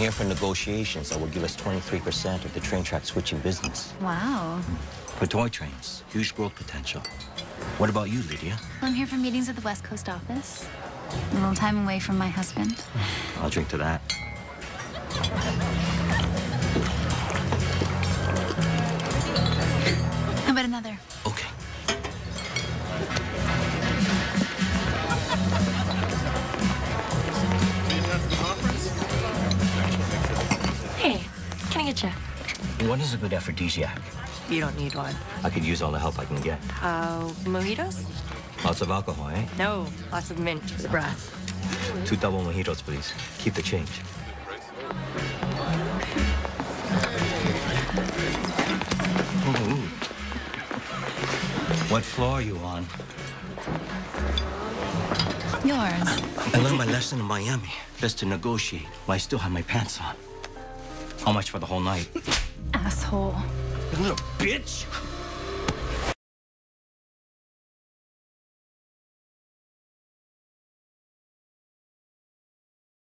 here for negotiations that will give us 23% of the train track switching business. Wow. For toy trains, huge growth potential. What about you, Lydia? Well, I'm here for meetings at the West Coast office. A little time away from my husband. I'll drink to that. How about another? Okay. Hey, can I get you? What is a good aphrodisiac? You don't need one. I could use all the help I can get. Mojitos? Lots of alcohol, eh? No, lots of mint for the breath. 2 double mojitos, please. Keep the change. Ooh. What floor are you on? Yours. I learned my lesson in Miami. Best to negotiate while I still have my pants on. How much for the whole night? Asshole. You little bitch!